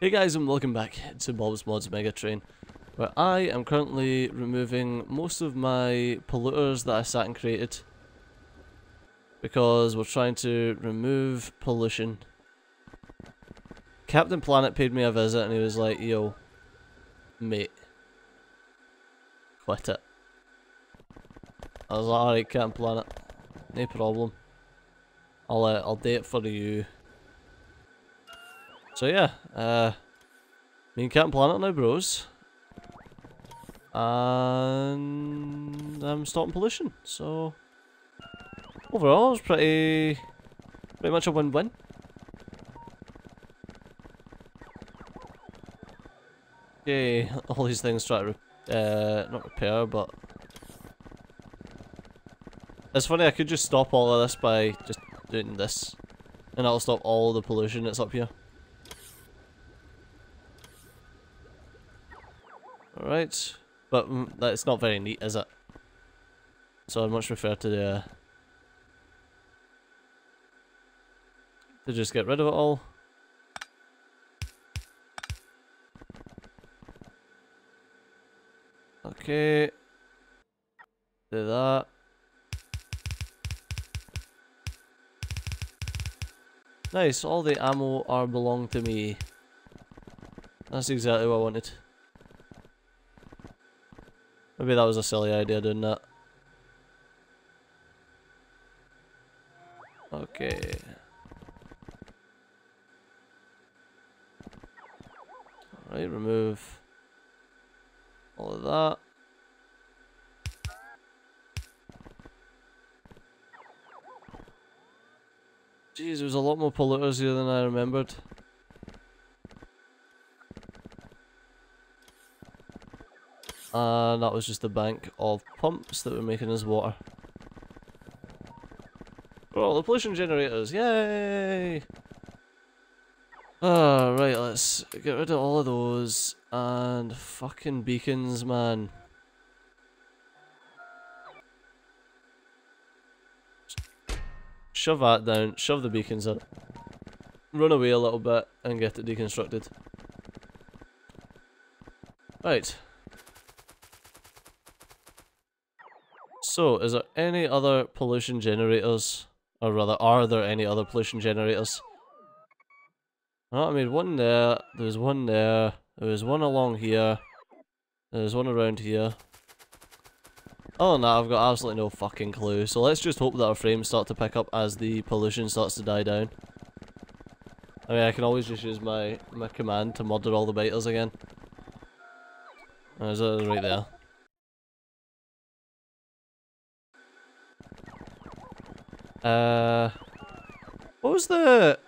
Hey guys, and welcome back to Bob's Mods Megatrain, where I am currently removing most of my polluters that I sat and created, because we're trying to remove pollution. Captain Planet paid me a visit and he was like, yo, mate, quit it. I was like, alright Captain Planet, no problem, I'll do it for you. So yeah, me and Captain Planet now bros, and I'm stopping pollution, so overall it was pretty much a win-win. Okay, all these things try to, not repair, but it's funny, I could just stop all of this by just doing this, and that'll stop all the pollution that's up here. Alright, but that's not very neat, is it? So I'd much prefer to just get rid of it all. Okay, do that. Nice, all the ammo belong to me. That's exactly what I wanted. Maybe that was a silly idea doing that. Okay. Alright, remove all of that. Jeez, there was a lot more polluters here than I remembered. And that was just the bank of pumps that were making us water. Oh, the pollution generators, yay! Right, let's get rid of all of those, and fucking beacons, man. Shove that down, shove the beacons in, run away a little bit, and get it deconstructed. Right. So, is there any other pollution generators? Or rather, are there any other pollution generators? Oh, I made one there, there was one there, there was one along here, there was one around here. Other than that, I've got absolutely no fucking clue, so let's just hope that our frames start to pick up as the pollution starts to die down. I mean, I can always just use my command to murder all the biters again. There's it right there. What was the...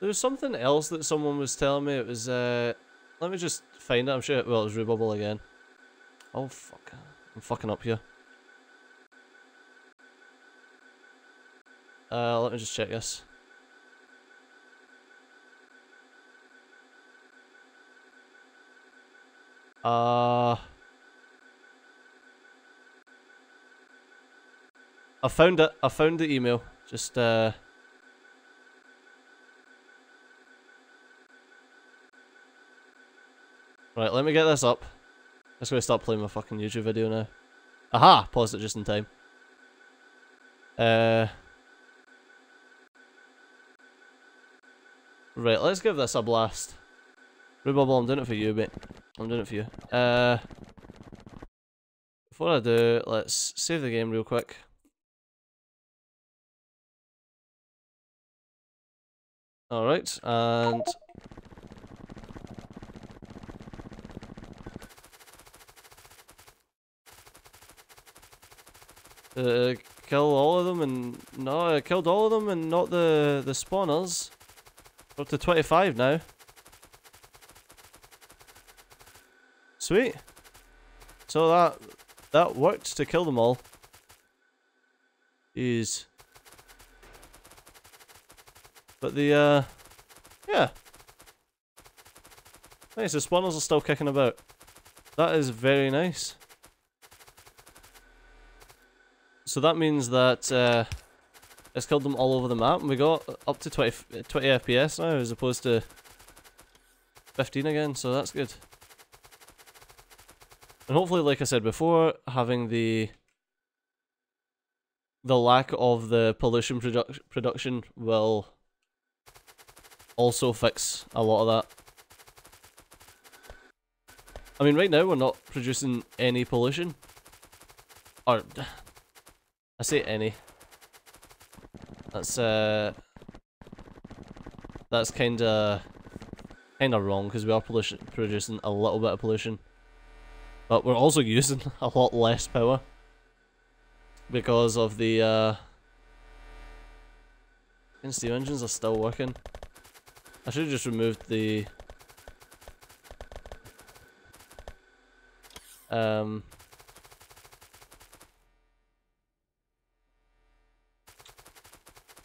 There was something else that someone was telling me, it was, let me just find it, I'm sure, well, it was Rebubble again. Oh fuck, I'm fucking up here. Let me just check this. I found it, I found the email, just Right, let me get this up. That's gonna start playing my fucking YouTube video now. Aha! Paused it just in time. Right, let's give this a blast. Rebubble, I'm doing it for you, mate. I'm doing it for you. Before I do, let's save the game real quick. Alright, and kill all of them, and no, I killed all of them and not the spawners. Up to 25 now. Sweet. So that worked to kill them all. Jeez. But the, yeah. Nice, the spawners are still kicking about. That is very nice. So that means that, It's killed them all over the map, and we got up to 20 FPS now as opposed to 15 again, so that's good. And hopefully, like I said before, having the lack of the pollution production will also fix a lot of that. I mean, right now we're not producing any pollution. Or, I say any. That's kinda wrong, because we are producing a little bit of pollution. But we're also using a lot less power because of the, and steam engines are still working. I should have just removed the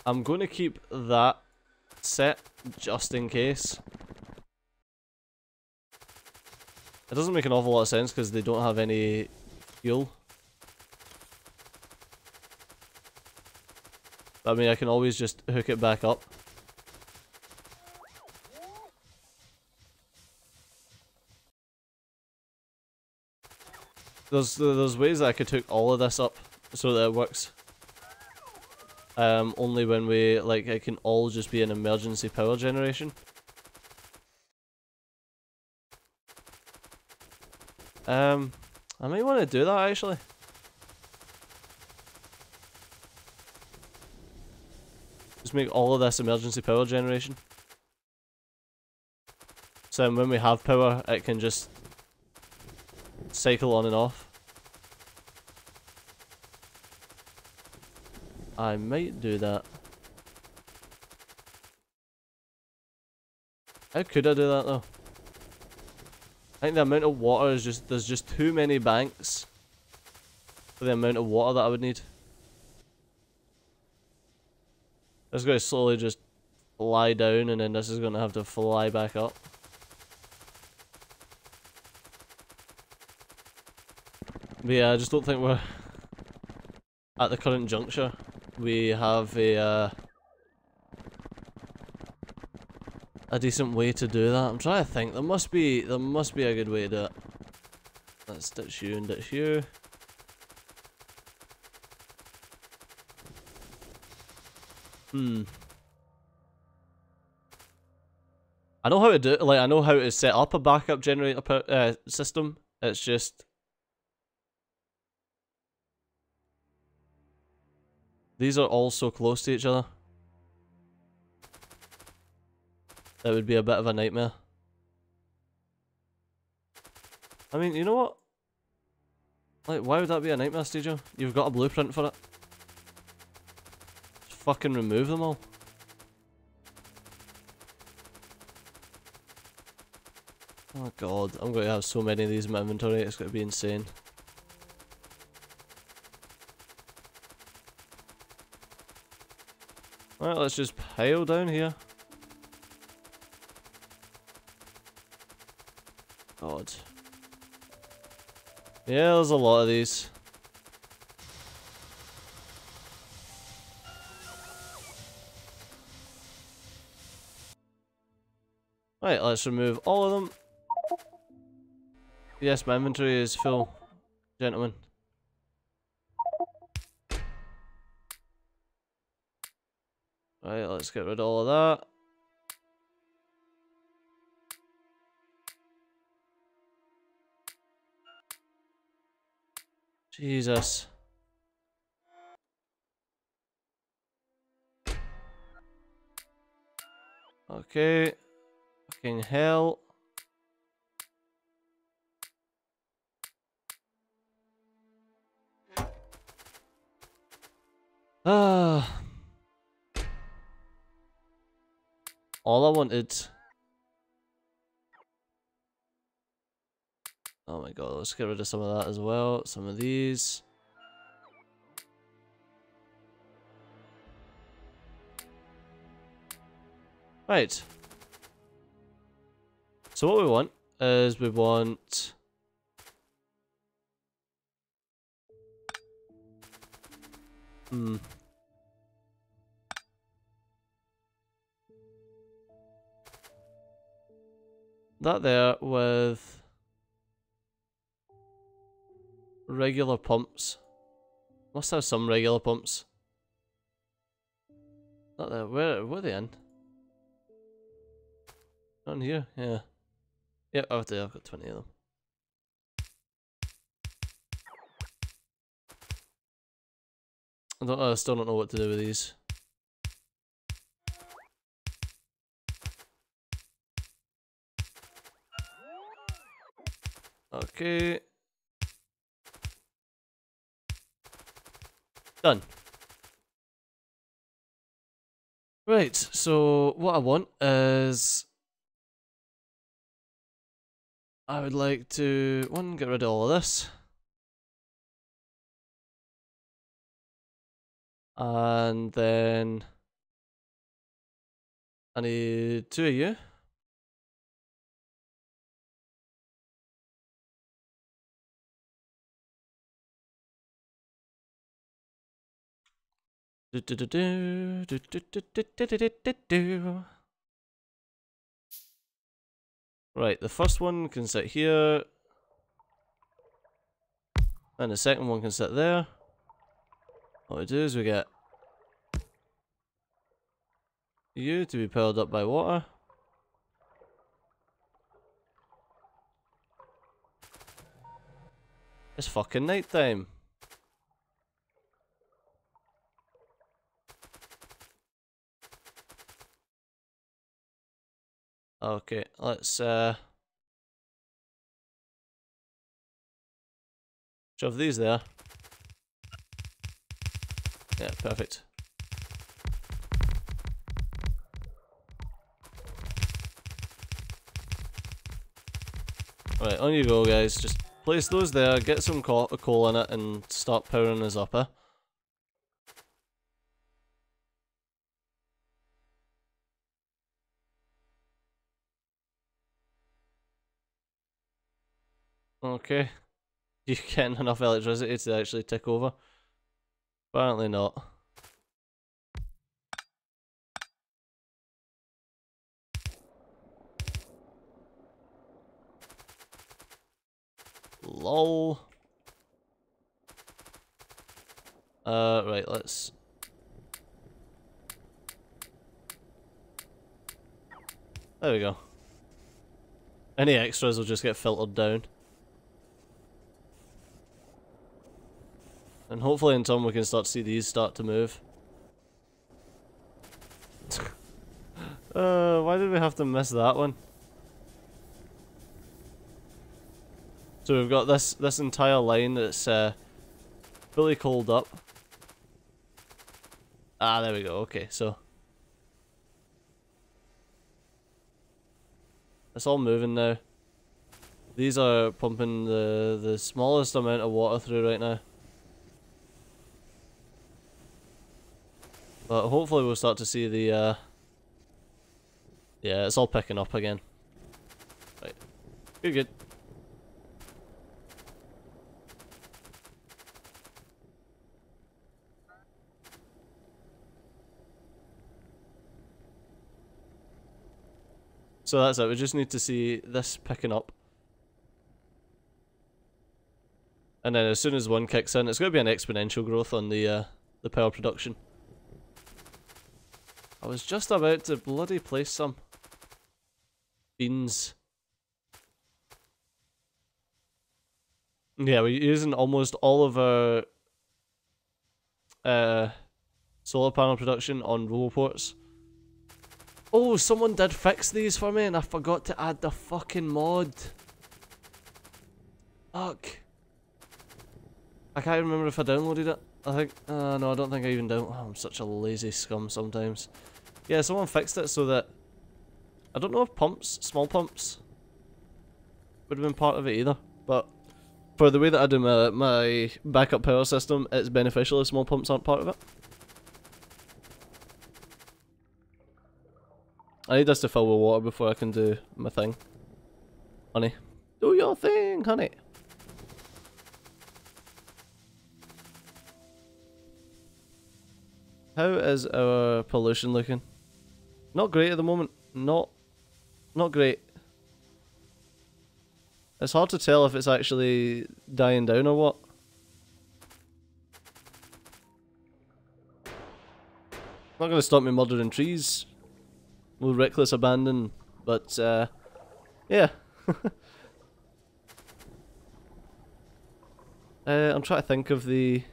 I'm going to keep that set just in case. It doesn't make an awful lot of sense because they don't have any fuel. But, I mean, I can always just hook it back up. There's ways that I could hook all of this up so that it works. Only when we, like, it can all just be an emergency power generation. I might want to do that actually. Just make all of this emergency power generation. So then when we have power, it can just cycle on and off. I might do that. How could I do that though? I think the amount of water is just, there's just too many banks for the amount of water that I would need. It's going to slowly just lie down, and then this is going to have to fly back up. But yeah, I just don't think we're, at the current juncture, we have a decent way to do that. I'm trying to think. There must be a good way to do it. Let's ditch you and ditch you. I know how to do it. Like, I know how to set up a backup generator system. It's just these are all so close to each other. That would be a bit of a nightmare. I mean, you know what? Like, why would that be a nightmare, Steejo? You've got a blueprint for it. Just fucking remove them all. Oh god, I'm going to have so many of these in my inventory, it's going to be insane. Alright, let's just pile down here. God. Yeah, there's a lot of these. Right, let's remove all of them. Yes, my inventory is full, gentlemen. Right, let's get rid of all of that. Jesus. Okay. Fucking hell. Ah. All I wanted. Oh my god, let's get rid of some of that as well. Some of these. Right. So what we want is we want that there with regular pumps. Must have some regular pumps. That there, where were they in? Not in here, yeah. Yep, oh there, I've got 20 of them. I still don't know what to do with these. Okay. Done. Right, so what I want is... I would like to, one, get rid of all of this. And then I need two of you. Right, the first one can sit here. And the second one can sit there. What we do is we get you to be powered up by water. It's fucking night time. Okay, let's shove these there. Yeah, perfect. Right, on you go guys, just place those there, get some coal in it and start powering us up, eh? Okay. You getting enough electricity to actually tick over? Apparently not. LOL. Right, let's... There we go. Any extras will just get filtered down. And hopefully in time we can start to see these start to move. Why did we have to miss that one? So we've got this entire line that's fully coaled up. Ah, there we go, okay, so. It's all moving now. These are pumping the smallest amount of water through right now. But hopefully we'll start to see the, yeah, it's all picking up again. Right. You're good. So that's it, we just need to see this picking up. And then as soon as one kicks in, it's going to be an exponential growth on the power production. I was just about to bloody place some beans. Yeah, we're using almost all of our solar panel production on RoboPorts. Oh, someone did fix these for me and I forgot to add the fucking mod. Fuck. I can't remember if I downloaded it. I think, no, I don't think I even don't. Oh, I'm such a lazy scum sometimes. Yeah, someone fixed it so that, I don't know if pumps, small pumps, would have been part of it either, but for the way that I do my backup power system, it's beneficial if small pumps aren't part of it. I need this to fill with water before I can do my thing. Honey. Do your thing, honey. How is our pollution looking? Not great at the moment. Not great. It's hard to tell if it's actually dying down or what. Not gonna stop me murdering trees with reckless abandon, but yeah. I'm trying to think of the...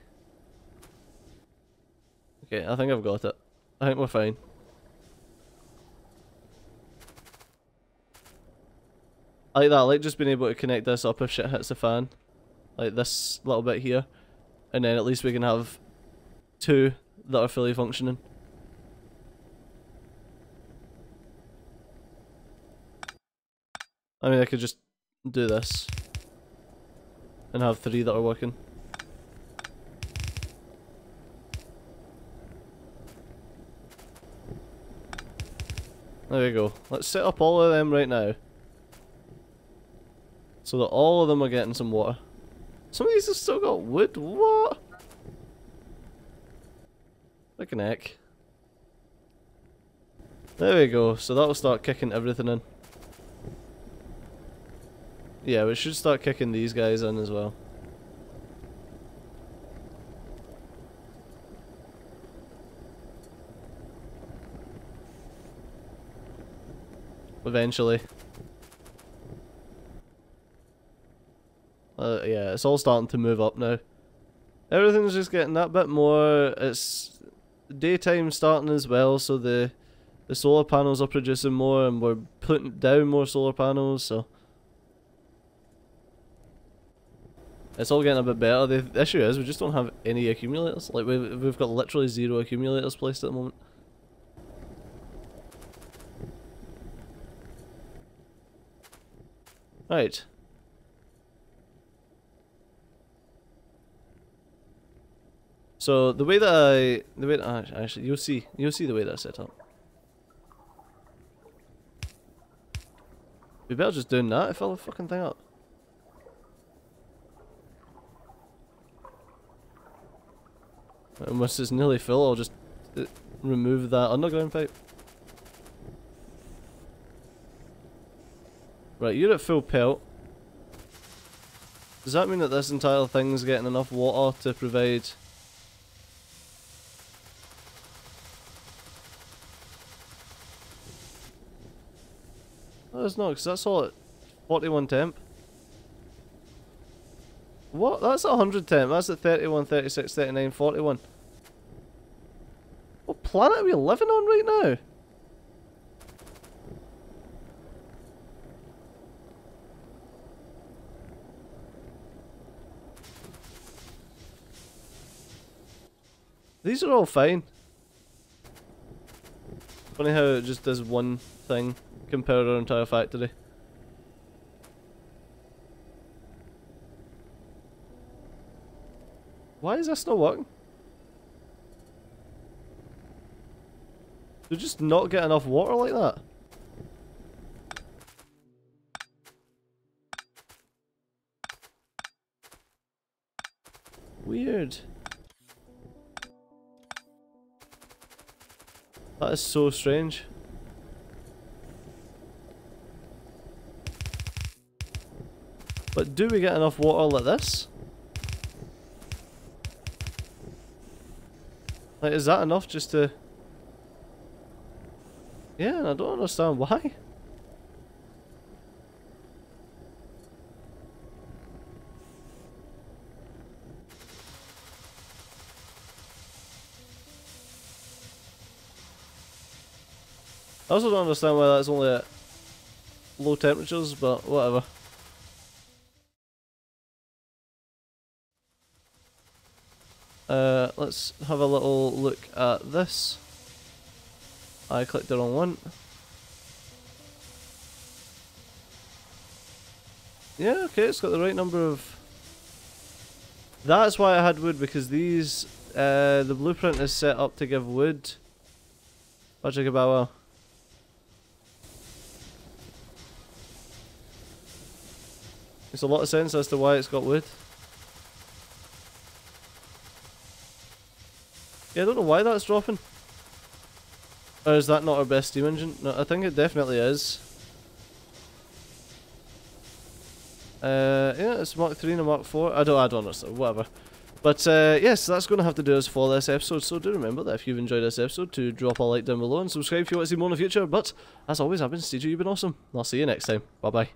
Okay, I think I've got it. I think we're fine. I like that, I like just being able to connect this up if shit hits the fan. Like this little bit here. And then at least we can have two that are fully functioning. I mean, I could just do this. And have three that are working. There we go. Let's set up all of them right now. So that all of them are getting some water. Some of these have still got wood, what? Fucking heck. There we go, so that'll start kicking everything in. Yeah, we should start kicking these guys in as well. Eventually. Yeah, it's all starting to move up now. Everything's just getting that bit more. It's daytime starting as well, so the solar panels are producing more, and we're putting down more solar panels, so... It's all getting a bit better. The issue is we just don't have any accumulators. Like we've got literally zero accumulators placed at the moment. Right. So the way that I actually you'll see the way that's set up. We better just do that. It fell the fucking thing up. Unless it's nearly full, I'll just remove that underground pipe. Right, you're at full pelt. Does that mean that this entire thing's getting enough water to provide... No, it's not, because that's all at 41 temp. What? That's 100 temp. That's at 31, 36, 39, 41. What planet are we living on right now? These are all fine. Funny how it just does one thing compared to our entire factory. Why is this not working? They just not get enough water like that. Weird. That is so strange. But do we get enough water like this? Like, is that enough just to... Yeah, and I don't understand why. I also don't understand why that's only at low temperatures, but whatever. Let's have a little look at this. I clicked the wrong one. Yeah, okay, it's got the right number of... That's why I had wood, because these... the blueprint is set up to give wood. Bajikabawa. Makes a lot of sense as to why it's got wood. Yeah, I don't know why that's dropping. Or is that not our best steam engine? No, I think it definitely is. Yeah, it's Mark 3 and a Mark 4. I don't understand, whatever. But yes, that's going to have to do us for this episode, so do remember that if you've enjoyed this episode to drop a like down below and subscribe if you want to see more in the future. But as always, I've been Steejo, you've been awesome, and I'll see you next time. Bye bye.